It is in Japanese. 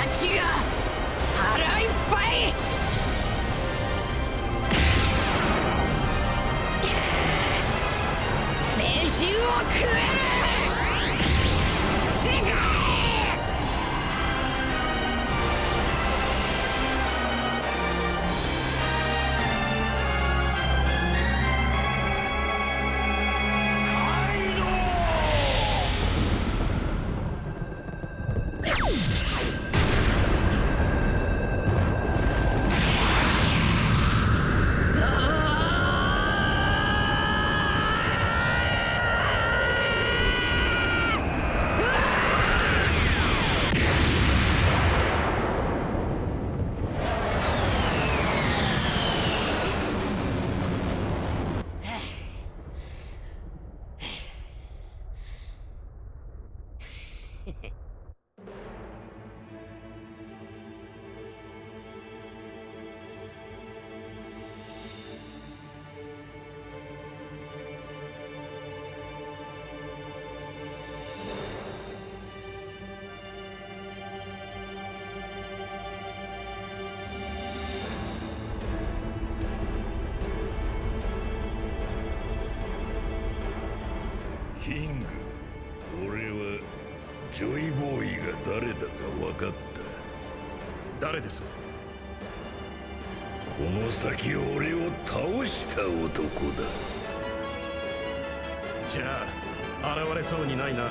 ら血が腹いっぱい。飯を食える世界。キング、俺はジョイボーイが誰だか分かった。誰です？この先俺を倒した男だ。じゃあ現れそうにないな。